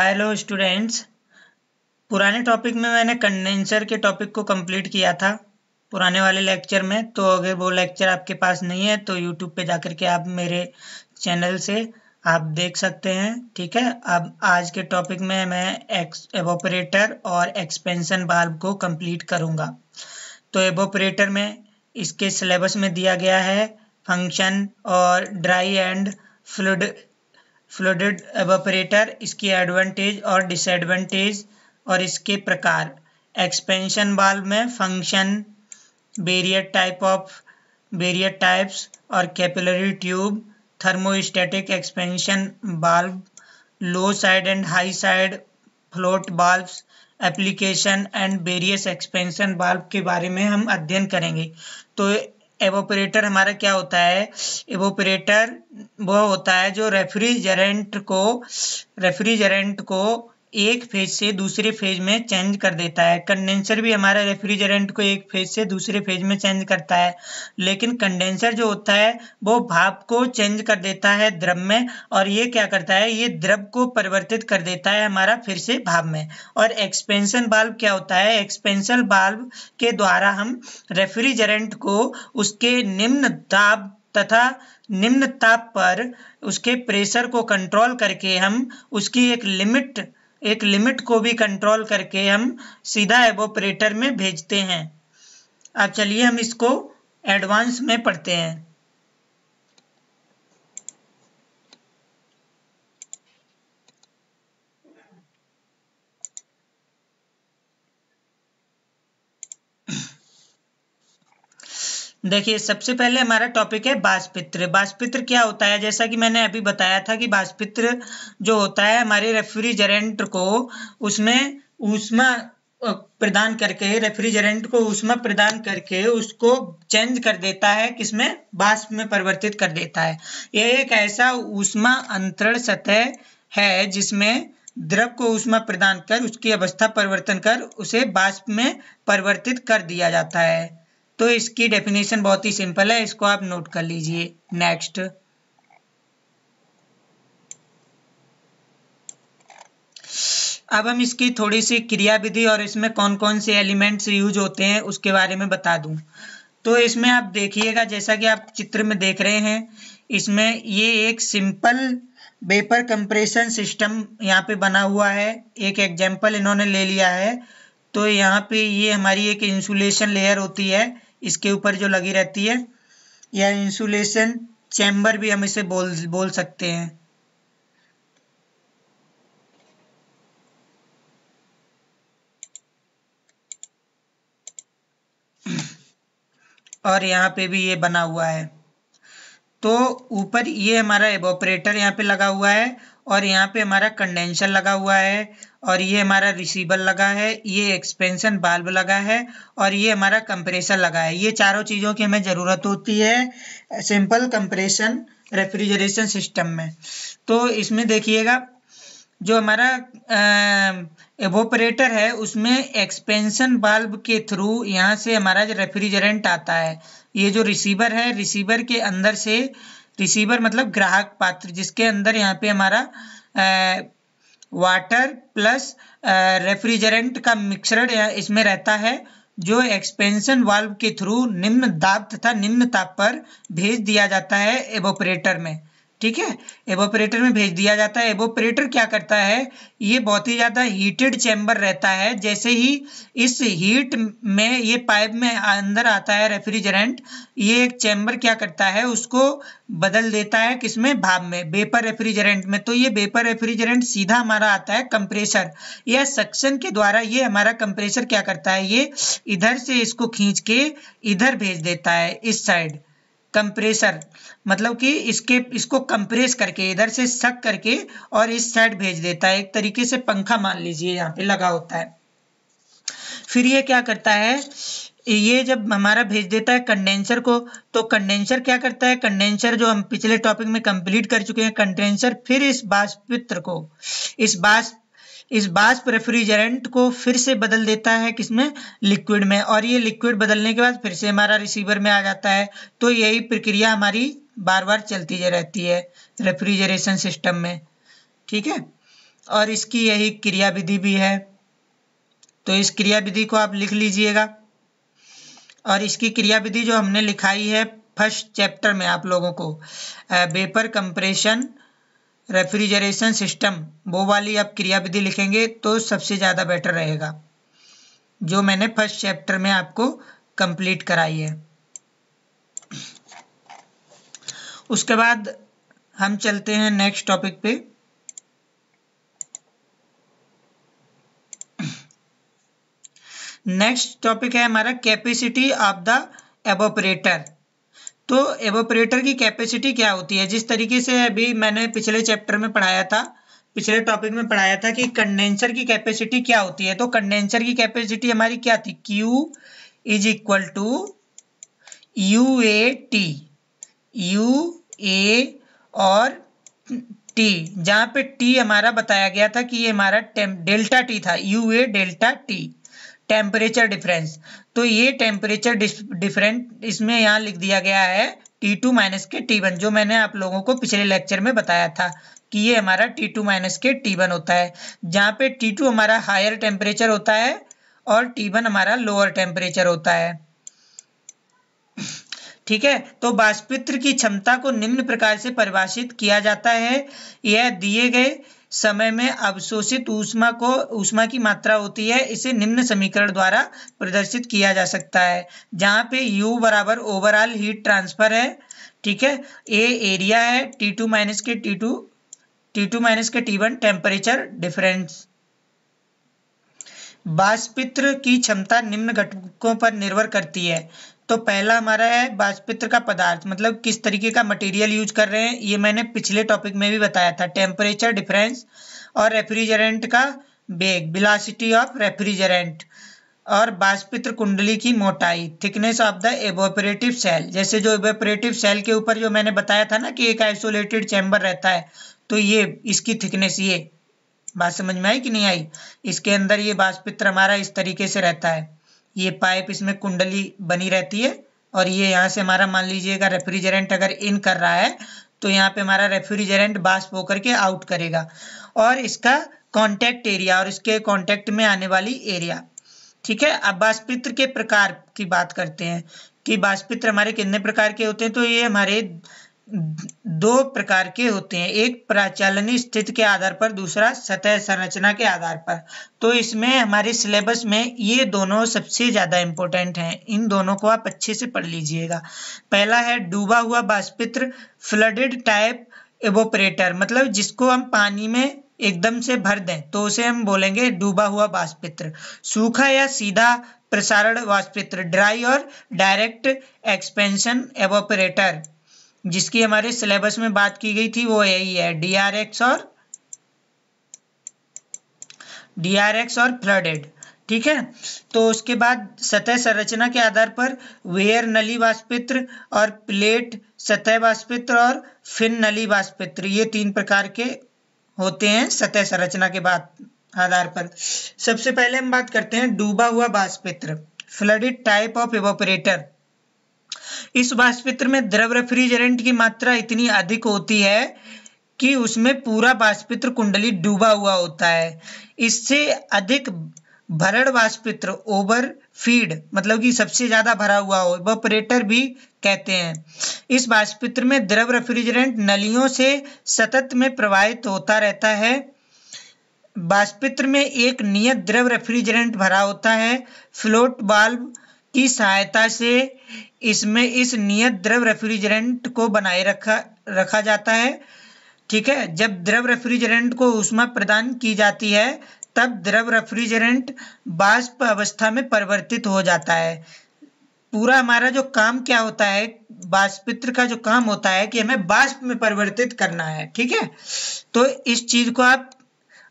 Hello students, पुराने topic में मैंने कंडेंसर के टॉपिक को कंप्लीट किया था पुराने वाले लेक्चर में। तो अगर वो लेक्चर आपके पास नहीं है तो यूट्यूब पे जाकर के आप मेरे चैनल से आप देख सकते हैं, ठीक है। अब आज के टॉपिक में मैं एवोपरेटर और एक्सपेंशन वाल्व को कंप्लीट करूँगा। तो एवोपरेटर में इसके सिलेबस में दिया गया है फंक्शन और ड्राई एंड फ्लूइड एवोपरेटर, इसकी एडवांटेज और डिसएडवांटेज और इसके प्रकार। एक्सपेंशन वाल्व में फंक्शन, बैरियर टाइप्स और capillary tube, thermostatic expansion valve, low side and high side float valves, application and various expansion valve के बारे में हम अध्ययन करेंगे। तो एवोपरेटर हमारा क्या होता है? एवोपरेटर वो होता है जो रेफ्रिजरेंट को एक फेज से दूसरे फेज में चेंज कर देता है। कंडेंसर भी हमारा रेफ्रिजरेंट को एक फेज से दूसरे फेज में चेंज करता है, लेकिन कंडेंसर जो होता है वो भाप को चेंज कर देता है द्रव में, और ये क्या करता है, ये द्रव को परिवर्तित कर देता है हमारा फिर से भाप में। और एक्सपेंशन वाल्व क्या होता है? एक्सपेंशन वाल्व के द्वारा हम रेफ्रिजरेंट को उसके निम्न दाब तथा निम्न ताप पर उसके प्रेशर को कंट्रोल करके हम उसकी एक लिमिट को भी कंट्रोल करके हम सीधा एवोपरेटर में भेजते हैं। अब चलिए हम इसको एडवांस में पढ़ते हैं। देखिए, सबसे पहले हमारा टॉपिक है बाष्पित्र। बाष्पित्र क्या होता है? जैसा कि मैंने अभी बताया था कि बाष्पित्र जो होता है हमारे रेफ्रिजरेंट को उसमें ऊष्मा प्रदान करके, रेफ्रिजरेंट को ऊष्मा प्रदान करके उसको चेंज कर देता है, किसमें? बाष्प में परिवर्तित कर देता है। यह एक ऐसा ऊष्मा अंतरण सतह है जिसमें द्रव को ऊष्मा प्रदान कर उसकी अवस्था परिवर्तन कर उसे बाष्प में परिवर्तित कर दिया जाता है। तो इसकी डेफिनेशन बहुत ही सिंपल है, इसको आप नोट कर लीजिए। नेक्स्ट, अब हम इसकी थोड़ी सी क्रिया विधि और इसमें कौन कौन से एलिमेंट्स यूज होते हैं उसके बारे में बता दूं। तो इसमें आप देखिएगा, जैसा कि आप चित्र में देख रहे हैं, इसमें ये एक सिंपल वेपर कंप्रेशन सिस्टम यहाँ पे बना हुआ है। एक एग्जाम्पल इन्होंने ले लिया है। तो यहाँ पे ये हमारी एक इंसुलेशन लेयर होती है, इसके ऊपर जो लगी रहती है, या इंसुलेशन चैम्बर भी हम इसे बोल सकते हैं। और यहाँ पे भी ये बना हुआ है। तो ऊपर ये हमारा एवोपरेटर यहाँ पे लगा हुआ है, और यहाँ पे हमारा कंडेंसर लगा हुआ है, और ये हमारा रिसीवर लगा है, ये एक्सपेंशन वाल्व लगा है, और ये हमारा कंप्रेसर लगा है। ये चारों चीज़ों की हमें ज़रूरत होती है सिंपल कंप्रेशन रेफ्रिजरेशन सिस्टम में। तो इसमें देखिएगा, जो हमारा एवोपरेटर है उसमें एक्सपेंशन वाल्व के थ्रू यहाँ से हमारा जो रेफ्रिजरेंट आता है, ये जो रिसीवर है, रिसीवर के अंदर से, रिसीवर मतलब ग्राहक पात्र, जिसके अंदर यहाँ पे हमारा वाटर प्लस रेफ्रिजरेंट का मिक्सचर इसमें रहता है, जो एक्सपेंशन वाल्व के थ्रू निम्न दाब तथा निम्न ताप पर भेज दिया जाता है एवोपरेटर में, ठीक है। एवोपरेटर में भेज दिया जाता है। एवोपरेटर क्या करता है, ये बहुत ही ज़्यादा हीटेड चैम्बर रहता है। जैसे ही इस हीट में ये पाइप में अंदर आता है रेफ्रिजरेंट, ये एक चैम्बर क्या करता है, उसको बदल देता है किसमें? भाप में, वेपर रेफ्रिजरेंट में। तो ये वेपर रेफ्रिजरेंट सीधा हमारा आता है कंप्रेसर या सक्शन के द्वारा। ये हमारा कंप्रेसर क्या करता है, ये इधर से इसको खींच के इधर भेज देता है, इस साइड। कंप्रेसर मतलब कि इसको कंप्रेस करके, इधर से सक करके और इस साइड भेज देता है। एक तरीके से पंखा मान लीजिए यहाँ पे लगा होता है। फिर ये क्या करता है, ये जब हमारा भेज देता है कंडेंसर को, तो कंडेंसर क्या करता है, कंडेंसर जो हम पिछले टॉपिक में कंप्लीट कर चुके हैं, कंडेंसर फिर इस बाष्पित्र को, इस बाष्प रेफ्रिजरेंट को फिर से बदल देता है किसमें? लिक्विड में। और ये लिक्विड बदलने के बाद फिर से हमारा रिसीवर में आ जाता है। तो यही प्रक्रिया हमारी बार बार चलती रहती है रेफ्रिजरेशन सिस्टम में, ठीक है। और इसकी यही क्रियाविधि भी है, तो इस क्रियाविधि को आप लिख लीजिएगा। और इसकी क्रियाविधि जो हमने लिखाई है फर्स्ट चैप्टर में आप लोगों को वेपर कंप्रेशन रेफ्रिजरेशन सिस्टम, वो वाली आप क्रियाविधि लिखेंगे तो सबसे ज़्यादा बेटर रहेगा, जो मैंने फर्स्ट चैप्टर में आपको कंप्लीट कराई है। उसके बाद हम चलते हैं नेक्स्ट टॉपिक पे। नेक्स्ट टॉपिक है हमारा कैपेसिटी ऑफ द एवोपरेटर। तो एवोपरेटर की कैपेसिटी क्या होती है, जिस तरीके से अभी मैंने पिछले चैप्टर में पढ़ाया था, पिछले टॉपिक में पढ़ाया था कि कंडेंसर की कैपेसिटी क्या होती है। तो कंडेंसर की कैपेसिटी हमारी क्या थी, Q is equal to UAT, UA और T, जहां पे T हमारा बताया गया था कि ये हमारा डेल्टा T था, UA delta T temperature difference. तो ये टेम्परेचर डिफरेंट इसमें यहाँ लिख दिया गया है T2 माइनस के T1, जो मैंने आप लोगों को पिछले लेक्चर में बताया था कि ये हमारा T2 माइनस के T1 होता है, जहाँ पे T2 हमारा हायर टेम्परेचर होता है और T1 हमारा लोअर टेम्परेचर होता है। ठीक है, तो वाष्पित्र की क्षमता को निम्न प्रकार से परिभाषित किया जाता है। यह दिए गए समय में अवशोषित ऊष्मा को, ऊष्मा की मात्रा होती है, इसे निम्न समीकरण द्वारा प्रदर्शित किया जा सकता है, जहाँ पे U बराबर ओवरऑल हीट ट्रांसफर है, ठीक है, A एरिया है, T2 माइनस के T2, T2 माइनस के T1 टेम्परेचर डिफरेंस। वाष्पित्र की क्षमता निम्न घटकों पर निर्भर करती है। तो पहला हमारा है वाष्पित्र का पदार्थ, मतलब किस तरीके का मटेरियल यूज कर रहे हैं, ये मैंने पिछले टॉपिक में भी बताया था, टेम्परेचर डिफरेंस और रेफ्रिजरेंट का वेग, वेलोसिटी ऑफ रेफ्रिजरेंट, और वाष्पित्र कुंडली की मोटाई, thickness of the evaporative cell. जैसे जो एवोपरेटिव सेल के ऊपर जो मैंने बताया था ना कि एक आइसोलेटेड चैम्बर रहता है, तो ये इसकी थिकनेस, ये बात समझ में आई कि नहीं आई, इसके अंदर ये वाष्पित्र हमारा इस तरीके से रहता है, ये पाइप इसमें कुंडली बनी रहती है, और ये यहाँ से हमारा मान लीजिएगा रेफ्रिजरेंट अगर इन कर रहा है तो यहाँ पे हमारा रेफ्रिजरेंट बाष्प होकर के आउट करेगा, और इसका कांटेक्ट एरिया और इसके कांटेक्ट में आने वाली एरिया। ठीक है, अब वाष्पित्र के प्रकार की बात करते हैं कि वाष्पित्र हमारे कितने प्रकार के होते हैं, तो ये हमारे दो प्रकार के होते हैं, एक प्राचालनी स्थिति के आधार पर, दूसरा सतह संरचना के आधार पर। तो इसमें हमारे सिलेबस में ये दोनों सबसे ज़्यादा इम्पोर्टेंट हैं, इन दोनों को आप अच्छे से पढ़ लीजिएगा। पहला है डूबा हुआ वाष्पित्र, फ्लडेड टाइप एवोपरेटर, मतलब जिसको हम पानी में एकदम से भर दें तो उसे हम बोलेंगे डूबा हुआ वाष्पित्र। सूखा या सीधा प्रसारण वाष्पित्र, ड्राई और डायरेक्ट एक्सपेंशन एवोपरेटर, जिसकी हमारे सिलेबस में बात की गई थी वो यही है, DRX और फ्लडेड। ठीक है, तो उसके बाद सतह संरचना के आधार पर वेयर नली वाष्पित्र और प्लेट सतह वाष्पित्र और फिन नली वाष्पित्र, ये तीन प्रकार के होते हैं सतह संरचना के बाद आधार पर। सबसे पहले हम बात करते हैं डूबा हुआ वाष्पित्र, फ्लडेड टाइप ऑफ एवोपरेटर। इस वाष्पित्र में द्रव रेफ्रिजरेंट की मात्रा इतनी अधिक होती है कि उसमें पूरा वाष्पित्र कुंडली डूबा हुआ होता है। इससे अधिक भरण वाष्पित्र ओवरफीड, मतलब कि सबसे ज्यादा भरा हुआ हो, एवोपरेटर भी कहते हैं। इस वाष्पित्र में द्रव रेफ्रिजरेंट नलियों से सतत में प्रवाहित होता रहता है। वाष्पित्र में एक नियत द्रव रेफ्रिजरेंट भरा होता है। फ्लोट वाल्व की सहायता से इसमें इस नियत द्रव रेफ्रिजरेंट को बनाए रखा जाता है। ठीक है, जब द्रव रेफ्रिजरेंट को ऊष्मा प्रदान की जाती है तब द्रव रेफ्रिजरेंट बाष्प अवस्था में परिवर्तित हो जाता है। पूरा हमारा जो काम क्या होता है, वाष्पित्र का जो काम होता है कि हमें बाष्प में परिवर्तित करना है। ठीक है, तो इस चीज को आप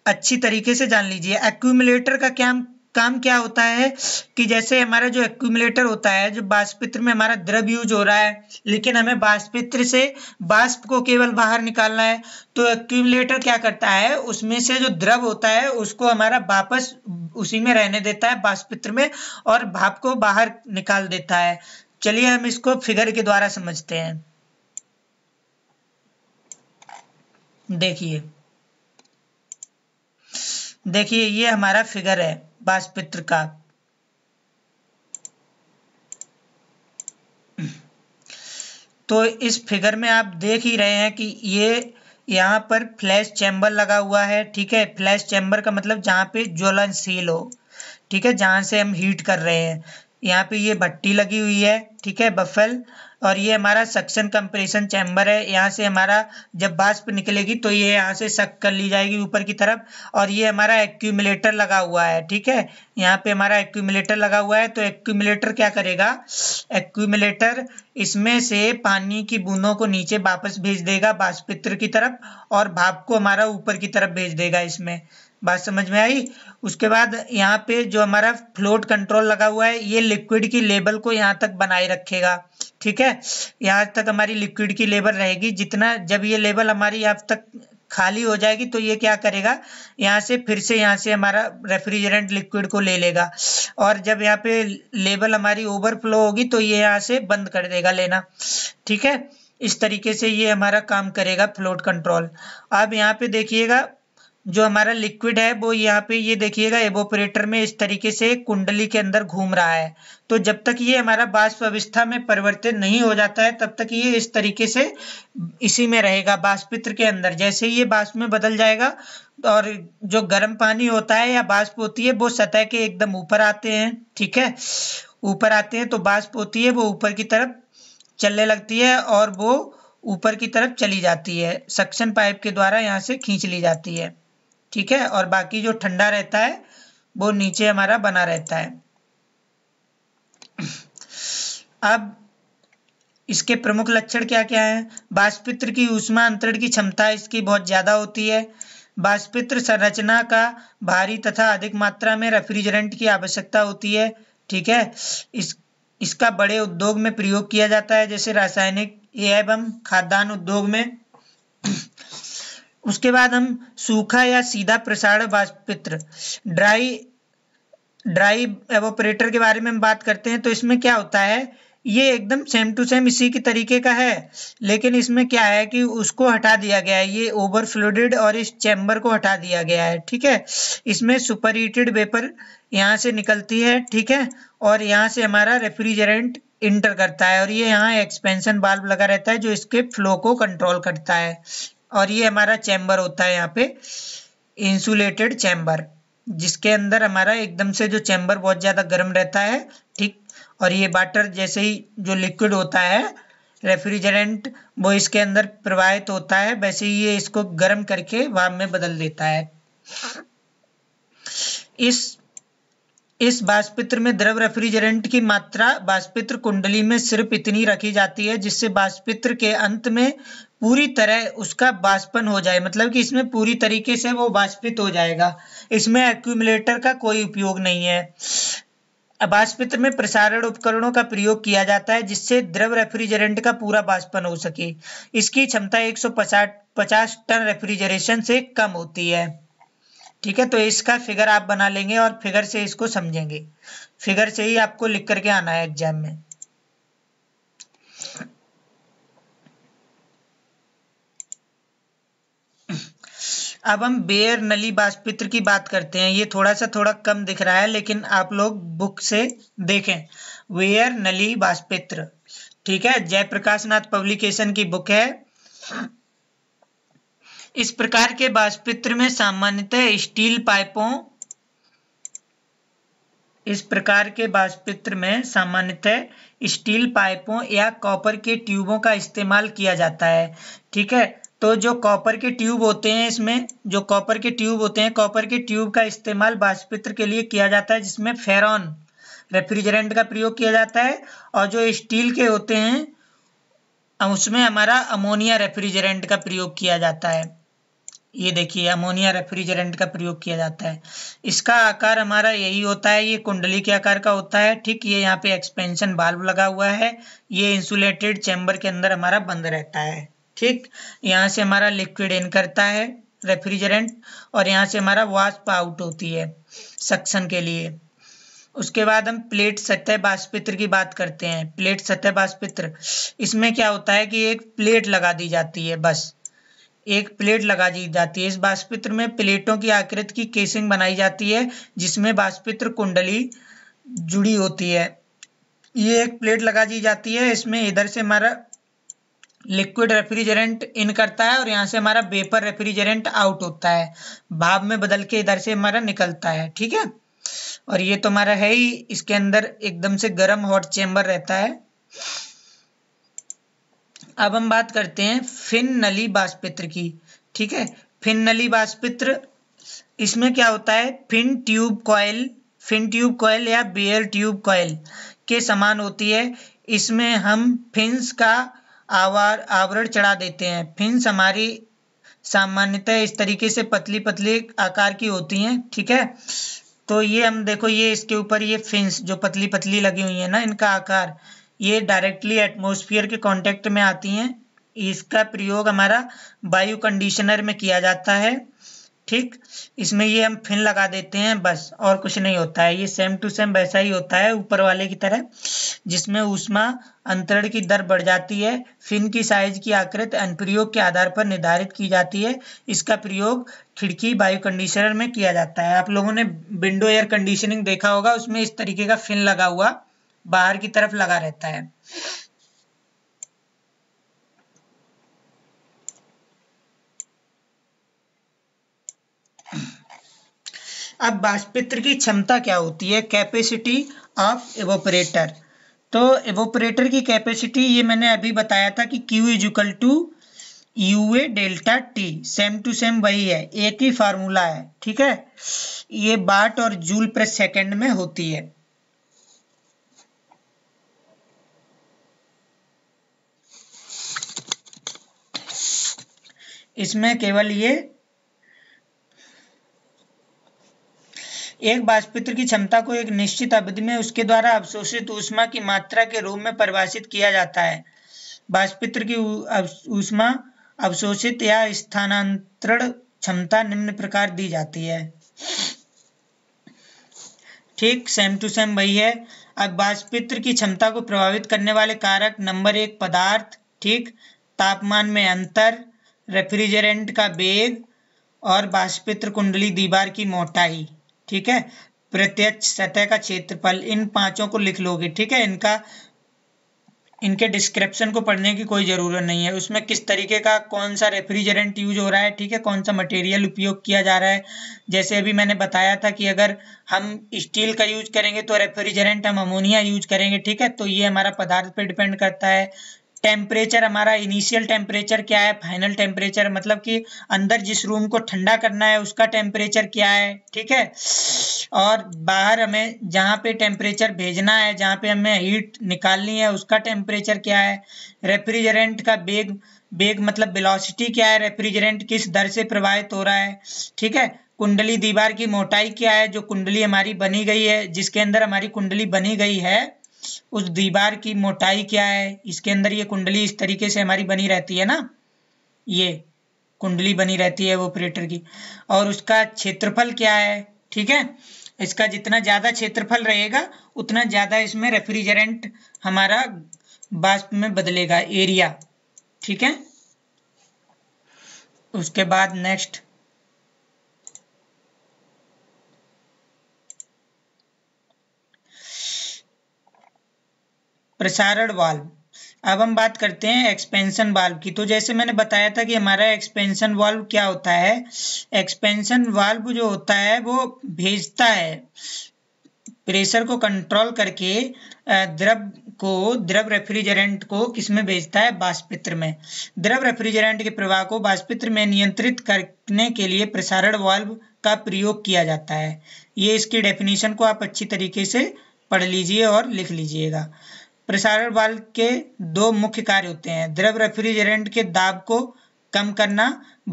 अच्छी तरीके से जान लीजिए। एक्यूमुलेटर का काम क्या होता है कि जैसे हमारा जो एक्यूमुलेटर होता है, जो वाष्पित्र में हमारा द्रव यूज हो रहा है लेकिन हमें वाष्पित्र से वाष्प को केवल बाहर निकालना है, तो एक्यूमुलेटर क्या करता है, उसमें से जो द्रव होता है उसको हमारा वापस उसी में रहने देता है वाष्पित्र में, और भाप को बाहर निकाल देता है। चलिए हम इसको फिगर के द्वारा समझते हैं। देखिए, देखिए ये हमारा फिगर है वाष्पित्र का। तो इस फिगर में आप देख ही रहे हैं कि ये यहाँ पर फ्लैश चैम्बर लगा हुआ है, ठीक है। फ्लैश चैम्बर का मतलब जहाँ पे ज्वलनशील हो, ठीक है, जहाँ से हम हीट कर रहे हैं। यहाँ पे ये भट्टी लगी हुई है, ठीक है, बफल। और ये हमारा सक्शन कंप्रेशन चैम्बर है, यहाँ से हमारा जब वाष्प निकलेगी तो ये यहाँ से सक कर ली जाएगी ऊपर की तरफ। और ये हमारा एक्यूमुलेटर लगा हुआ है, ठीक है, यहाँ पे हमारा एक्यूमुलेटर लगा हुआ है। तो एक्यूमुलेटर क्या करेगा, एक्यूमुलेटर इसमें से पानी की बूंदों को नीचे वापस भेज देगा वाष्पित्र की तरफ और भाप को हमारा ऊपर की तरफ भेज देगा। इसमें बात समझ में आई। उसके बाद यहाँ पे जो हमारा फ्लोट कंट्रोल लगा हुआ है, ये लिक्विड की लेवल को यहाँ तक बनाए रखेगा, ठीक है। यहाँ तक हमारी लिक्विड की लेवल रहेगी, जितना जब ये लेवल हमारी यहाँ तक खाली हो जाएगी तो ये क्या करेगा, यहाँ से फिर से यहाँ से हमारा रेफ्रिजरेंट लिक्विड को ले लेगा। और जब यहाँ पे लेवल हमारी ओवरफ्लो होगी तो ये यहाँ से बंद कर देगा लेना, ठीक है। इस तरीके से ये हमारा काम करेगा फ्लोट कंट्रोल। अब यहाँ पे देखिएगा जो हमारा लिक्विड है वो यहाँ पे ये देखिएगा एवोपरेटर में इस तरीके से कुंडली के अंदर घूम रहा है। तो जब तक ये हमारा वाष्प अवस्था में परिवर्तित नहीं हो जाता है तब तक ये इस तरीके से इसी में रहेगा वाष्पित्र के अंदर। जैसे ये वाष्प में बदल जाएगा और जो गर्म पानी होता है या वाष्प होती है वो सतह के एकदम ऊपर आते हैं, ठीक है, ऊपर आते हैं। तो वाष्प होती है वो ऊपर की तरफ चलने लगती है और वो ऊपर की तरफ चली जाती है, सक्शन पाइप के द्वारा यहाँ से खींच ली जाती है, ठीक है। और बाकी जो ठंडा रहता है वो नीचे हमारा बना रहता है। अब इसके प्रमुख लक्षण क्या क्या हैं। वाष्पित्र की ऊष्मा अंतरण की क्षमता इसकी बहुत ज्यादा होती है। वाष्पित्र संरचना का भारी तथा अधिक मात्रा में रेफ्रिजरेंट की आवश्यकता होती है, ठीक है। इसका बड़े उद्योग में प्रयोग किया जाता है, जैसे रासायनिक एवं खाद्यान्न उद्योग में। उसके बाद हम सूखा या सीधा प्रसारण वाष्पित्र ड्राई एवोपरेटर के बारे में हम बात करते हैं। तो इसमें क्या होता है, ये एकदम सेम टू सेम इसी के तरीके का है, लेकिन इसमें क्या है कि उसको हटा दिया गया है, ये ओवर फ्लूडेड और इस चैम्बर को हटा दिया गया है, ठीक है। इसमें सुपर हीटेड वेपर यहाँ से निकलती है, ठीक है, और यहाँ से हमारा रेफ्रिजरेंट इंटर करता है। और ये यहाँ एक्सपेंशन वाल्व लगा रहता है जो इसके फ्लो को कंट्रोल करता है। और ये हमारा चैम्बर होता है यहाँ पे इंसुलेटेड चैम्बर, जिसके अंदर हमारा एकदम से जो चैम्बर बहुत ज़्यादा गर्म रहता है, ठीक। और ये वाटर जैसे ही जो लिक्विड होता है रेफ्रिजरेंट वो इसके अंदर प्रवाहित होता है, वैसे ही ये इसको गर्म करके वाम में बदल देता है। इस वाष्पित्र में द्रव रेफ्रिजरेंट की मात्रा वाष्पित्र कुंडली में सिर्फ इतनी रखी जाती है जिससे वाष्पित्र के अंत में पूरी तरह उसका वाष्पन हो जाए, मतलब कि इसमें पूरी तरीके से वो वाष्पित हो जाएगा। इसमें एक्यूमुलेटर का कोई उपयोग नहीं है। वाष्पित्र में प्रसारण उपकरणों का प्रयोग किया जाता है जिससे द्रव रेफ्रिजरेंट का पूरा वाष्पन हो सके। इसकी क्षमता 150 टन रेफ्रिजरेशन से कम होती है, ठीक है। तो इसका फिगर आप बना लेंगे और फिगर से इसको समझेंगे, फिगर से ही आपको लिख करके आना है एग्जाम में। अब हम बेयर नली वाष्पित्र की बात करते हैं। ये थोड़ा कम दिख रहा है लेकिन आप लोग बुक से देखें, बेयर नली वाष्पित्र, ठीक है, जयप्रकाश नाथ पब्लिकेशन की बुक है। इस प्रकार के वाष्पित्र में सामान्यतः स्टील पाइपों या कॉपर के ट्यूबों का इस्तेमाल किया जाता है, ठीक है। तो जो कॉपर के ट्यूब होते हैं, कॉपर के ट्यूब का इस्तेमाल वाष्पित्र के लिए किया जाता है, जिसमें फेरॉन रेफ्रिजरेंट का प्रयोग किया जाता है। और जो स्टील के होते हैं उसमें हमारा अमोनिया रेफ्रिजरेंट का प्रयोग किया जाता है। ये देखिए अमोनिया रेफ्रिजरेंट का प्रयोग किया जाता है। इसका आकार हमारा यही होता है, ये कुंडली के आकार का होता है, ठीक। ये यहाँ पे एक्सपेंशन वाल्व लगा हुआ है, ये इंसुलेटेड चैम्बर के अंदर हमारा बंद रहता है, ठीक। यहाँ से हमारा लिक्विड इन करता है रेफ्रिजरेंट और यहाँ से हमारा वाष्प आउट होती है सक्शन के लिए। उसके बाद हम प्लेट सतह वाष्पित्र की बात करते हैं। प्लेट सतह वाष्पित्र, इसमें क्या होता है कि एक प्लेट लगा दी जाती है, बस एक प्लेट लगा दी जाती है। इस बाष्पित्र में प्लेटों की आकृति की केसिंग बनाई जाती है जिसमें बाष्पित्र कुंडली जुड़ी होती है। ये एक प्लेट लगा दी जाती है, इसमें इधर से हमारा लिक्विड रेफ्रिजरेंट इन करता है और यहाँ से हमारा वेपर रेफ्रिजरेंट आउट होता है, भाप में बदल के इधर से हमारा निकलता है, ठीक है। और ये तो हमारा है ही, इसके अंदर एकदम से गर्म हॉट चेंबर रहता है। अब हम बात करते हैं फिन नली बाष्पित्र की, ठीक है। फिन नली बाष्पित्र, इसमें क्या होता है, फिन ट्यूब कॉयल या बेयर ट्यूब कॉयल के समान होती है। इसमें हम फिन्स का आवरण चढ़ा देते हैं। फिन्स हमारी सामान्यतः इस तरीके से पतली पतली आकार की होती हैं, ठीक है। तो ये हम देखो, ये इसके ऊपर ये फिन्स जो पतली पतली लगी हुई है ना, इनका आकार, ये डायरेक्टली एटमॉस्फेयर के कांटेक्ट में आती हैं। इसका प्रयोग हमारा वायु कंडीशनर में किया जाता है, ठीक। इसमें ये हम फिन लगा देते हैं बस, और कुछ नहीं होता है। ये सेम टू सेम वैसा ही होता है ऊपर वाले की तरह, जिसमें ऊष्मा अंतरण की दर बढ़ जाती है। फिन की साइज की आकृति अनुप्रयोग के आधार पर निर्धारित की जाती है। इसका प्रयोग खिड़की वायु कंडीशनर में किया जाता है। आप लोगों ने विंडो एयर कंडीशनिंग देखा होगा, उसमें इस तरीके का फिन लगा हुआ बाहर की तरफ लगा रहता है। अब बाष्पित्र की क्षमता क्या होती है, कैपेसिटी ऑफ एवोपरेटर। तो एवोपरेटर की कैपेसिटी ये मैंने अभी बताया था कि Q equal to UA delta T, same to same वही है, एक ही फार्मूला है, ठीक है। ये वाट और जूल पर सेकंड में होती है। इसमें केवल ये एक बाष्पित्र की क्षमता को एक निश्चित अवधि में उसके द्वारा अवशोषित ऊष्मा की मात्रा के रूप में परिभाषित किया जाता है। बाष्पित्र की ऊष्मा अवशोषित या स्थानांतरण क्षमता निम्न प्रकार दी जाती है, ठीक, सेम टू सेम वही है। अब बाष्पित्र की क्षमता को प्रभावित करने वाले कारक, नंबर एक पदार्थ, ठीक, तापमान में अंतर, रेफ्रिजरेंट का वेग और बाष्पित्र कुंडली दीवार की मोटाई, ठीक है, प्रत्यक्ष सतह का क्षेत्रफल। इन पांचों को लिख लोगे, ठीक है। इनके डिस्क्रिप्शन को पढ़ने की कोई ज़रूरत नहीं है। उसमें किस तरीके का कौन सा रेफ्रिजरेंट यूज हो रहा है, ठीक है, कौन सा मटेरियल उपयोग किया जा रहा है। जैसे अभी मैंने बताया था कि अगर हम स्टील का यूज करेंगे तो रेफ्रिजरेंट हम अमोनिया यूज करेंगे, ठीक है। तो ये हमारा पदार्थ पर डिपेंड करता है। टेम्परेचर, हमारा इनिशियल टेम्परेचर क्या है, फाइनल टेम्परेचर, मतलब कि अंदर जिस रूम को ठंडा करना है उसका टेम्परेचर क्या है, ठीक है। और बाहर हमें जहाँ पे टेम्परेचर भेजना है, जहाँ पे हमें हीट निकालनी है, उसका टेम्परेचर क्या है। रेफ्रिजरेंट का वेग मतलब वेलोसिटी क्या है, रेफ्रिजरेंट किस दर से प्रभावित हो रहा है, ठीक है। कुंडली दीवार की मोटाई क्या है, जो कुंडली हमारी बनी गई है, जिसके अंदर हमारी कुंडली बनी गई है, उस दीवार की मोटाई क्या है। इसके अंदर ये कुंडली इस तरीके से हमारी बनी रहती है ना, ये कुंडली बनी रहती है एवोपरेटर की। और उसका क्षेत्रफल क्या है, ठीक है। इसका जितना ज्यादा क्षेत्रफल रहेगा उतना ज्यादा इसमें रेफ्रिजरेंट हमारा वाष्प में बदलेगा, एरिया, ठीक है। उसके बाद नेक्स्ट, प्रसारण वाल्व। अब हम बात करते हैं एक्सपेंशन वाल्व की। तो जैसे मैंने बताया था कि हमारा एक्सपेंशन वाल्व क्या होता है। एक्सपेंशन वाल्व जो होता है वो भेजता है प्रेशर को कंट्रोल करके द्रव रेफ्रिजरेंट को किसमें भेजता है, बाष्पित्र में। द्रव रेफ्रिजरेंट के प्रवाह को बाष्पित्र में नियंत्रित करने के लिए प्रसारण वाल्व का प्रयोग किया जाता है। ये इसकी डेफिनेशन को आप अच्छी तरीके से पढ़ लीजिए और लिख लीजिएगा। प्रसारण वाल्व के दो मुख्य कार्य होते हैं, द्रव रेफ्रिजरेंट के दाब को कम करना,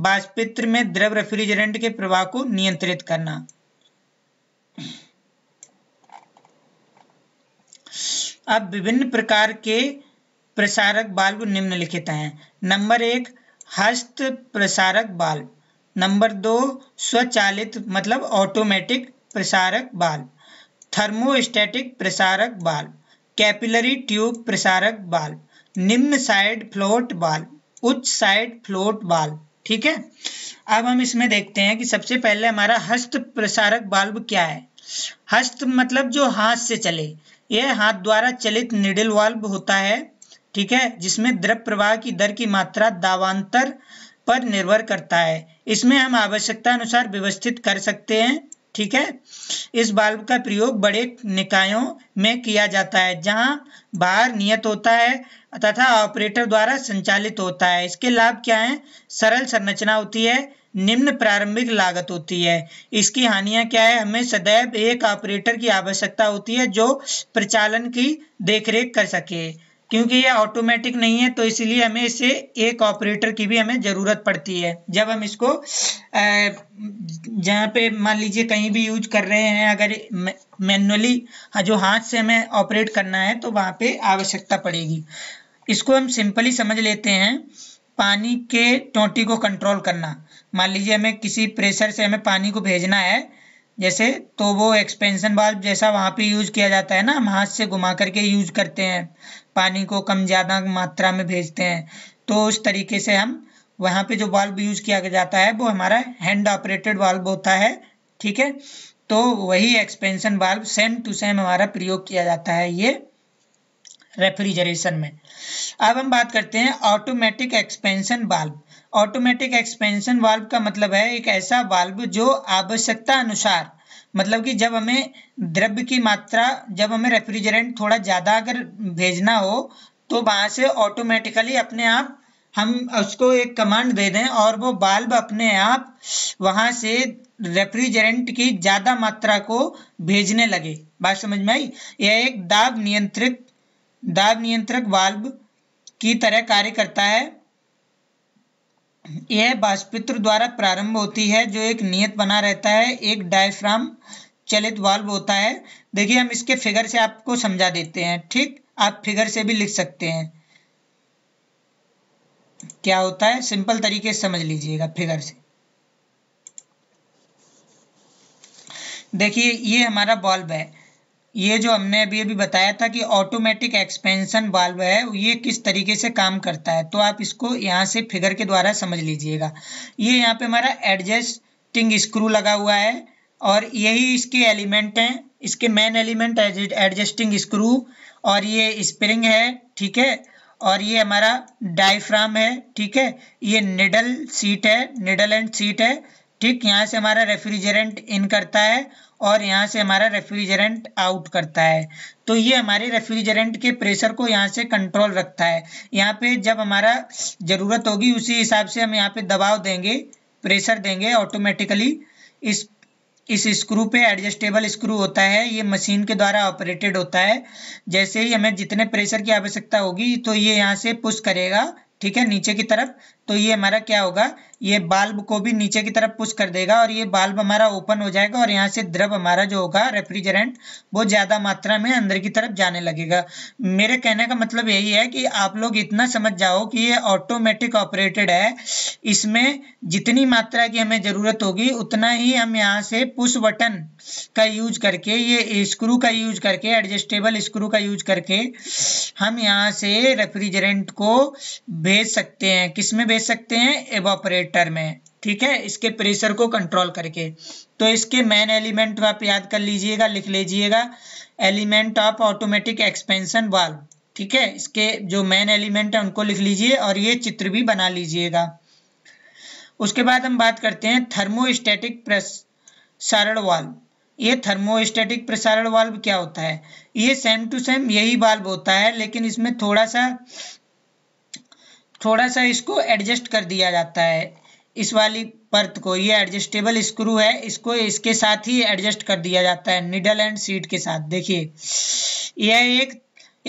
बाष्पित्र में द्रव रेफ्रिजरेंट के प्रवाह को नियंत्रित करना। अब विभिन्न प्रकार के प्रसारक वाल्व निम्नलिखित हैं। नंबर एक, हस्त प्रसारक वाल्व। नंबर दो, स्वचालित मतलब ऑटोमेटिक प्रसारक वाल्व, थर्मोस्टैटिक प्रसारक वाल्व, कैपिलरी ट्यूब प्रसारक वाल्व, निम्न साइड फ्लोट वाल्व, उच्च साइड फ्लोट वाल्व, ठीक है। अब हम इसमें देखते हैं कि सबसे पहले हमारा हस्त प्रसारक वाल्व क्या है। हस्त मतलब जो हाथ से चले, यह हाथ द्वारा चलित निडल वाल्व होता है, ठीक है, जिसमें द्रव प्रवाह की दर की मात्रा दावांतर पर निर्भर करता है। इसमें हम आवश्यकता अनुसार व्यवस्थित कर सकते हैं, ठीक है। इस वाल्व का प्रयोग बड़े निकायों में किया जाता है जहां भार नियत होता है तथा ऑपरेटर द्वारा संचालित होता है। इसके लाभ क्या हैं? सरल संरचना होती है, निम्न प्रारंभिक लागत होती है। इसकी हानियां क्या है? हमें सदैव एक ऑपरेटर की आवश्यकता होती है जो प्रचालन की देखरेख कर सके, क्योंकि ये ऑटोमेटिक नहीं है, तो इसलिए हमें इसे एक ऑपरेटर की भी हमें ज़रूरत पड़ती है। जब हम इसको जहाँ पे मान लीजिए कहीं भी यूज कर रहे हैं, अगर मैनुअली जो हाथ से हमें ऑपरेट करना है तो वहाँ पे आवश्यकता पड़ेगी। इसको हम सिंपली समझ लेते हैं, पानी के टोंटी को कंट्रोल करना। मान लीजिए हमें किसी प्रेशर से हमें पानी को भेजना है जैसे, तो वो एक्सपेंशन वाल्व जैसा वहाँ पे यूज किया जाता है ना, हम हाथ से घुमा करके यूज करते हैं, पानी को कम ज़्यादा मात्रा में भेजते हैं, तो उस तरीके से हम वहाँ पे जो वाल्व यूज किया जाता है वो हमारा हैंड ऑपरेटेड वाल्व होता है, ठीक है। तो वही expansion valve same to same हमारा प्रयोग किया जाता है ये रेफ्रिजरेशन में। अब हम बात करते हैं automatic expansion valve. Automatic expansion valve का मतलब है एक ऐसा वाल्व जो आवश्यकता अनुसार, मतलब कि जब हमें द्रव्य की मात्रा, जब हमें रेफ्रिजरेंट थोड़ा ज़्यादा अगर भेजना हो तो वहाँ से ऑटोमेटिकली अपने आप हम उसको एक कमांड दे दें और वो वाल्व अपने आप वहाँ से रेफ्रिजरेंट की ज़्यादा मात्रा को भेजने लगे। बात समझ में आई? यह एक दाब नियंत्रक वाल्व की तरह कार्य करता है। यह वाष्पित्र द्वारा प्रारंभ होती है जो एक नियत बना रहता है, एक डायफ्राम चलित वाल्व होता है। देखिए हम इसके फिगर से आपको समझा देते हैं, ठीक, आप फिगर से भी लिख सकते हैं क्या होता है, सिंपल तरीके से समझ लीजिएगा फिगर से। देखिए ये हमारा वाल्व है, ये जो हमने अभी बताया था कि ऑटोमेटिक एक्सपेंशन वाल्व है, ये किस तरीके से काम करता है, तो आप इसको यहाँ से फिगर के द्वारा समझ लीजिएगा। ये यहाँ पे हमारा एडजस्टिंग स्क्रू लगा हुआ है और यही इसके एलिमेंट हैं। इसके मेन एलिमेंट एडजस्टिंग स्क्रू और ये स्प्रिंग है, ठीक है, और ये हमारा डायफ्राम है, ठीक है, ये निडल सीट है, निडल एंड सीट है, ठीक, यहाँ से हमारा रेफ्रिजरेंट इन करता है और यहाँ से हमारा रेफ्रिजरेंट आउट करता है। तो ये हमारे रेफ्रिजरेंट के प्रेशर को यहाँ से कंट्रोल रखता है। यहाँ पे जब हमारा ज़रूरत होगी उसी हिसाब से हम यहाँ पे दबाव देंगे, प्रेशर देंगे, ऑटोमेटिकली इस स्क्रू पे एडजस्टेबल स्क्रू होता है, ये मशीन के द्वारा ऑपरेटेड होता है। जैसे ही हमें जितने प्रेशर की आवश्यकता होगी तो ये यहाँ से पुश करेगा, ठीक है, नीचे की तरफ, तो ये हमारा क्या होगा, ये बाल्ब को भी नीचे की तरफ पुश कर देगा और ये बाल्ब हमारा ओपन हो जाएगा और यहाँ से द्रव हमारा जो होगा रेफ्रिजरेंट वो ज़्यादा मात्रा में अंदर की तरफ जाने लगेगा। मेरे कहने का मतलब यही है कि आप लोग इतना समझ जाओ कि ये ऑटोमेटिक ऑपरेटेड है, इसमें जितनी मात्रा की हमें ज़रूरत होगी उतना ही हम यहाँ से पुश बटन का यूज करके, ये स्क्रू का यूज करके, एडजस्टेबल स्क्रू का यूज करके हम यहाँ से रेफ्रिजरेंट को भेज सकते हैं। किसमें भेज सकते हैं? एवोपरेटर में, ठीक है, इसके प्रेशर को कंट्रोल करके। तो इसके मेन एलिमेंट आप याद कर लीजिएगा, लिख लीजिएगा, element of automatic expansion valve, ठीक है, इसके जो मेन एलिमेंट है उनको लिख लीजिए और ये चित्र भी बना लीजिएगा। उसके बाद हम बात करते हैं थर्मोस्टेटिक प्रसारण वाल्व। ये थर्मोस्टेटिक प्रसारण वाल्व क्या होता है? ये सेम टू सेम यही वाल्व होता है, लेकिन इसमें थोड़ा सा इसको एडजस्ट कर दिया जाता है, इस वाली परत को, ये एडजस्टेबल स्क्रू है, इसको इसके साथ ही एडजस्ट कर दिया जाता है निडल एंड सीट के साथ। देखिए यह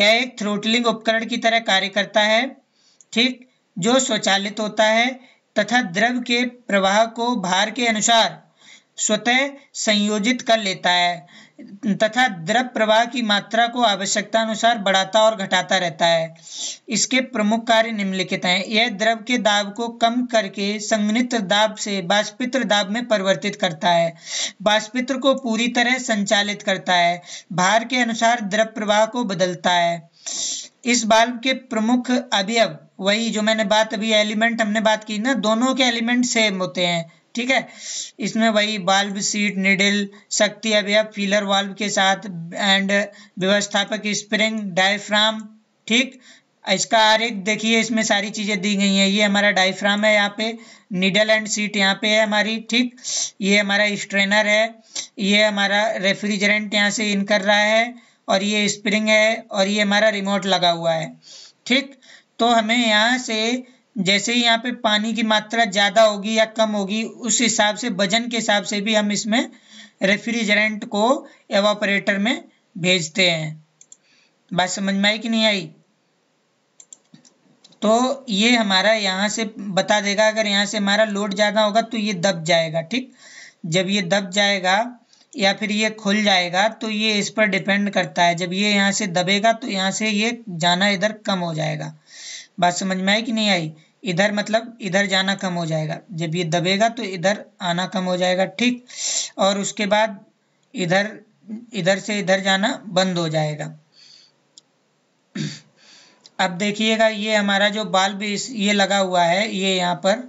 एक थ्रोटलिंग उपकरण की तरह कार्य करता है, ठीक, जो स्वचालित होता है तथा द्रव के प्रवाह को भार के अनुसार स्वतः संयोजित कर लेता है तथा द्रव प्रवाह की मात्रा को आवश्यकता अनुसार बढ़ाता और घटाता रहता है। इसके प्रमुख कार्य निम्नलिखित हैं। यह द्रव के दाब को कम करके संघनित दाब से वाष्पित्र दाब में परिवर्तित करता है, वाष्पित्र को पूरी तरह संचालित करता है, भार के अनुसार द्रव प्रवाह को बदलता है, इस बाल्ब के प्रमुख अवयव वही जो मैंने बात अभी एलिमेंट हमने बात की ना, दोनों के एलिमेंट सेम होते हैं, ठीक है। इसमें वही बाल्ब सीट निडल शक्ति अवयव फीलर वाल्व के साथ एंड व्यवस्थापक स्प्रिंग डायफ्राम, ठीक। इसका आरेख देखिए, इसमें सारी चीजें दी गई हैं। ये हमारा डायफ्राम है, यहाँ पे निडल एंड सीट यहाँ पे है हमारी, ठीक। ये हमारा स्ट्रेनर है, ये हमारा रेफ्रिजरेंट यहाँ से इन कर रहा है, और ये स्प्रिंग है, और ये हमारा रिमोट लगा हुआ है, ठीक। तो हमें यहाँ से जैसे ही यहाँ पे पानी की मात्रा ज़्यादा होगी या कम होगी, उस हिसाब से वजन के हिसाब से भी हम इसमें रेफ्रिजरेंट को एवोपरेटर में भेजते हैं। बात समझ में आई कि नहीं आई? तो ये हमारा यहाँ से बता देगा, अगर यहाँ से हमारा लोड ज़्यादा होगा तो ये दब जाएगा, ठीक। जब ये दब जाएगा या फिर ये खुल जाएगा तो ये इस पर डिपेंड करता है। जब ये यहाँ से दबेगा तो यहाँ से ये जाना इधर कम हो जाएगा। बात समझ में आई कि नहीं आई? इधर मतलब इधर जाना कम हो जाएगा, जब ये दबेगा तो इधर आना कम हो जाएगा, ठीक। और उसके बाद इधर इधर से इधर जाना बंद हो जाएगा। अब देखिएगा, ये हमारा जो बाल्ब ये लगा हुआ है, ये यहाँ पर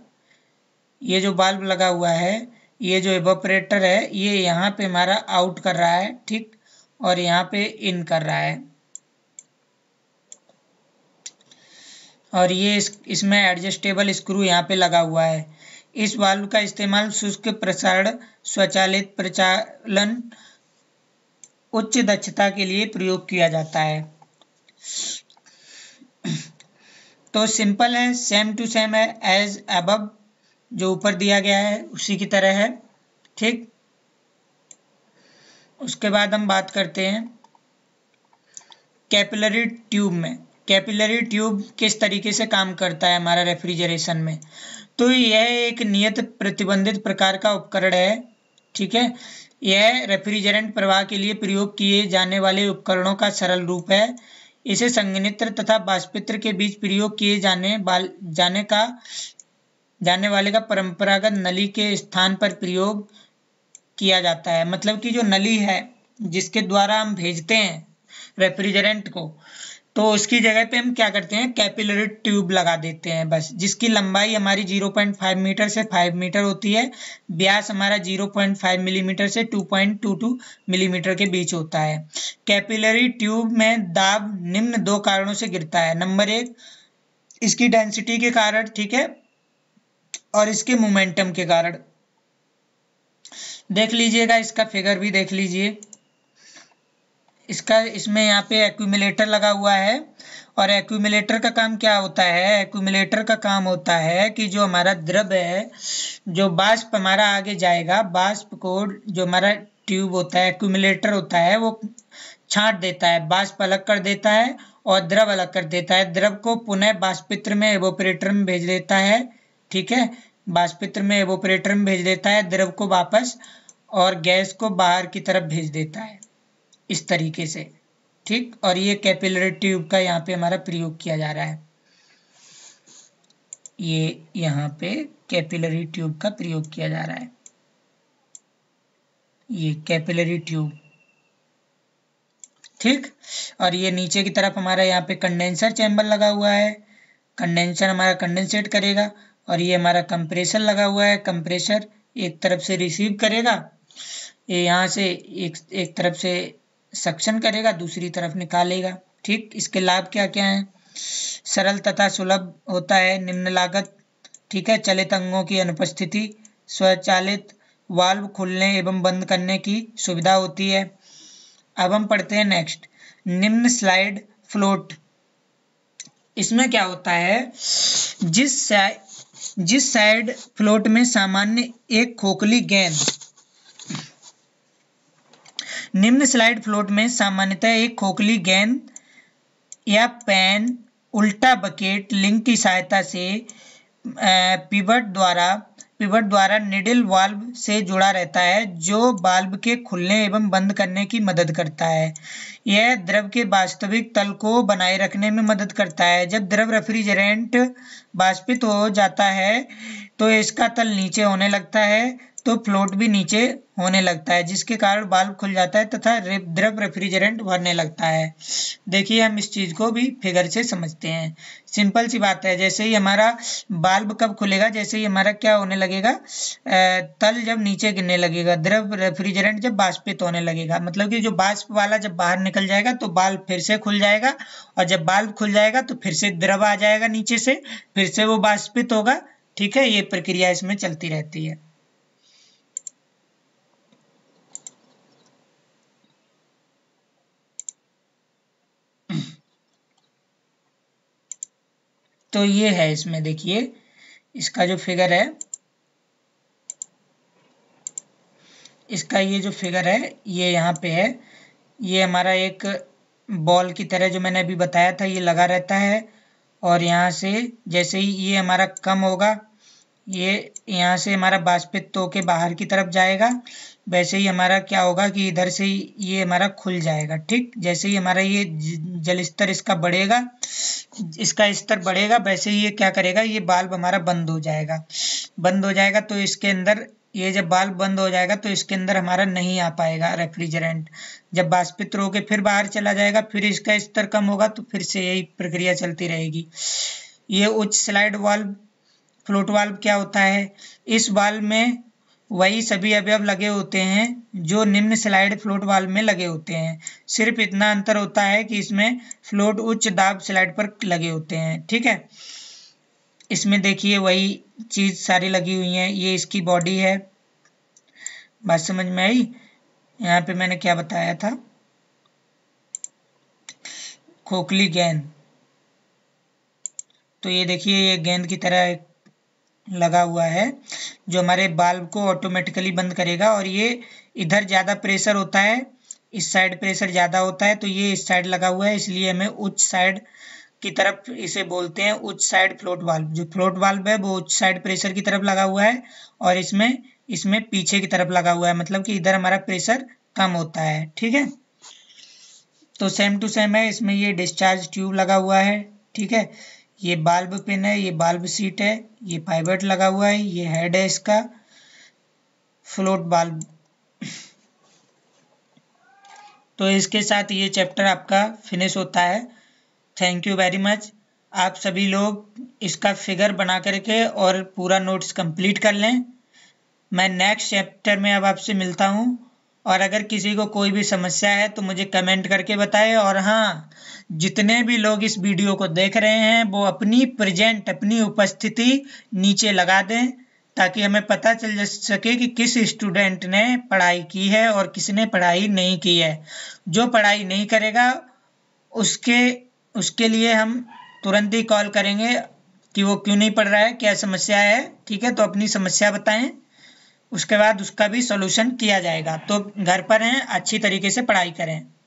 ये जो बाल्ब लगा हुआ है, ये जो एवोपरेटर है, ये यहाँ पे हमारा आउट कर रहा है, ठीक, और यहाँ पे इन कर रहा है, और ये इसमें एडजस्टेबल स्क्रू यहाँ पे लगा हुआ है। इस वाल्व का इस्तेमाल शुष्क प्रसारण स्वचालित प्रचालन उच्च दक्षता के लिए प्रयोग किया जाता है। तो सिंपल है, सेम टू सेम है, एज अबव जो ऊपर दिया गया है उसी की तरह है, ठीक। उसके बाद हम बात करते हैं कैपिलरी ट्यूब में। कैपिलरी ट्यूब किस तरीके से काम करता है हमारा रेफ्रिजरेशन में? तो यह एक नियत प्रतिबंधित प्रकार का उपकरण है, ठीक है। यह रेफ्रिजरेंट प्रवाह के लिए प्रयोग किए जाने वाले उपकरणों का सरल रूप है। इसे संघनित्र तथा बाष्पित्र के बीच प्रयोग किए जाने वाले का परंपरागत नली के स्थान पर प्रयोग किया जाता है। मतलब कि जो नली है जिसके द्वारा हम भेजते हैं रेफ्रिजरेंट को, तो उसकी जगह पे हम क्या करते हैं, कैपिलरी ट्यूब लगा देते हैं बस, जिसकी लंबाई हमारी 0.5 मीटर से 5 मीटर होती है। व्यास हमारा 0.5 मिलीमीटर से 2.22 मिलीमीटर के बीच होता है। कैपिलरी ट्यूब में दाब निम्न दो कारणों से गिरता है। नंबर एक, इसकी डेंसिटी के कारण, ठीक है, और इसके मोमेंटम के कारण। देख लीजिएगा, इसका फिगर भी देख लीजिए। इसका इसमें यहाँ पे एक्यूमुलेटर लगा हुआ है, और एक्यूमुलेटर का काम क्या होता है? एक्यूमुलेटर का काम होता है कि जो हमारा द्रव्य है, जो बाष्प हमारा आगे जाएगा, बाष्प को जो हमारा ट्यूब होता है, एक्यूमुलेटर होता है, वो छांट देता है, बाष्प अलग कर देता है और द्रव अलग कर देता है। द्रव को पुनः बाष्पित्र में एवोपरेटर में भेज देता है, ठीक है, बाष्पित्र में एवोपरेटर में भेज देता है द्रव को वापस, और गैस को बाहर की तरफ भेज देता है इस तरीके से, ठीक। और ये कैपिलरी ट्यूब का यहाँ पे हमारा प्रयोग किया जा रहा है। ये यहाँ पे कैपिलरी ट्यूब का प्रयोग किया जा रहा है, ये कैपिलरी ट्यूब, ठीक। और ये नीचे की तरफ हमारा यहाँ पे कंडेंसर चैम्बर लगा हुआ है, कंडेंसर हमारा कंडेंसेट करेगा, और ये हमारा कंप्रेसर लगा हुआ है, कंप्रेसर एक तरफ से रिसीव करेगा, ये यहाँ से एक तरफ से सक्शन करेगा, दूसरी तरफ निकालेगा, ठीक। इसके लाभ क्या क्या हैं? सरल तथा सुलभ होता है, निम्न लागत, ठीक है, चलित अंगों की अनुपस्थिति, स्वचालित वाल्व खुलने एवं बंद करने की सुविधा होती है। अब हम पढ़ते हैं नेक्स्ट, निम्न स्लाइड फ्लोट। इसमें क्या होता है, जिस साइड फ्लोट में सामान्य एक खोखली गेंद, निम्न स्लाइड फ्लोट में सामान्यतः एक खोखली गेंद या पैन उल्टा बकेट लिंक की सहायता से पिवट द्वारा निडल वाल्व से जुड़ा रहता है, जो वाल्व के खुलने एवं बंद करने की मदद करता है। यह द्रव के वास्तविक तल को बनाए रखने में मदद करता है। जब द्रव रेफ्रिजरेंट वाष्पित हो जाता है तो इसका तल नीचे होने लगता है, तो फ्लोट भी नीचे होने लगता है, जिसके कारण बाल्ब खुल जाता है तथा द्रव रेफ्रिजरेंट भरने लगता है। देखिए हम इस चीज़ को भी फिगर से समझते हैं। सिंपल सी बात है, जैसे ही हमारा बाल्ब कब खुलेगा, जैसे ही हमारा क्या होने लगेगा, तल जब नीचे गिरने लगेगा, द्रव रेफ्रिजरेंट जब बाष्पित होने लगेगा, मतलब कि जो बाष्प वाला जब बाहर निकल जाएगा तो बाल्ब फिर से खुल जाएगा, और जब बाल्ब खुल जाएगा तो फिर से द्रव आ जाएगा नीचे से, फिर से वो बाष्पित होगा। ठीक है, ये प्रक्रिया इसमें चलती रहती है। तो ये है, इसमें देखिए इसका जो फिगर है, इसका ये जो फिगर है ये यहाँ पे है। ये हमारा एक बॉल की तरह जो मैंने अभी बताया था ये लगा रहता है, और यहाँ से जैसे ही ये हमारा कम होगा, ये यहाँ से हमारा बाष्पित होके बाहर की तरफ जाएगा, वैसे ही हमारा क्या होगा कि इधर से ये हमारा खुल जाएगा। ठीक, जैसे ही हमारा ये जल स्तर इसका बढ़ेगा, इसका स्तर बढ़ेगा, वैसे ही ये क्या करेगा, ये बाल्ब हमारा बंद हो जाएगा। बंद हो जाएगा तो इसके अंदर ये जब बाल्ब बंद हो जाएगा तो इसके अंदर हमारा नहीं आ पाएगा रेफ्रिजरेंट। जब बाष्पित होके फिर बाहर चला जाएगा, फिर इसका स्तर कम होगा, तो फिर से यही प्रक्रिया चलती रहेगी। ये उच्च स्लाइड वाल्व फ्लोट वाल्व क्या होता है, इस वाल्व में वही सभी अवयव लगे होते हैं जो निम्न स्लाइड फ्लोट वाल्व में लगे होते हैं। सिर्फ इतना अंतर होता है कि इसमें फ्लोट उच्च दाब स्लाइड पर लगे होते हैं। ठीक है, इसमें देखिए वही चीज सारी लगी हुई है। ये इसकी बॉडी है, बात समझ में आई। यहाँ पे मैंने क्या बताया था, खोखली गेंद, तो ये देखिए ये गेंद की तरह लगा हुआ है जो हमारे बाल्ब को ऑटोमेटिकली बंद करेगा। और ये इधर ज़्यादा प्रेशर होता है, इस साइड प्रेशर ज़्यादा होता है, तो ये इस साइड लगा हुआ है, इसलिए हमें उच्च साइड की तरफ इसे बोलते हैं उच्च साइड फ्लोट वाल्व। जो फ्लोट वाल्व है वो उच्च साइड प्रेशर की तरफ लगा हुआ है, और इसमें पीछे की तरफ लगा हुआ है, मतलब कि इधर हमारा प्रेशर कम होता है। ठीक है, तो सेम टू सेम है। इसमें ये डिस्चार्ज ट्यूब लगा हुआ है। ठीक है, ये बाल्ब पिन है, ये बाल्ब सीट है, ये पाइवट लगा हुआ है, ये हेड है इसका, फ्लोट बाल्ब। तो इसके साथ ये चैप्टर आपका फिनिश होता है। Thank you very much. आप सभी लोग इसका फिगर बना करके और पूरा नोट्स कंप्लीट कर लें। मैं नेक्स्ट चैप्टर में अब आपसे मिलता हूँ। और अगर किसी को कोई भी समस्या है तो मुझे कमेंट करके बताएं। और हाँ, जितने भी लोग इस वीडियो को देख रहे हैं वो अपनी प्रेजेंट, अपनी उपस्थिति नीचे लगा दें, ताकि हमें पता चल सके कि किस स्टूडेंट ने पढ़ाई की है और किसने पढ़ाई नहीं की है। जो पढ़ाई नहीं करेगा उसके लिए हम तुरंत ही कॉल करेंगे कि वो क्यों नहीं पढ़ रहा है, क्या समस्या है। ठीक है, तो अपनी समस्या बताएं, उसके बाद उसका भी सॉल्यूशन किया जाएगा। तो घर पर हैं, अच्छी तरीके से पढ़ाई करें।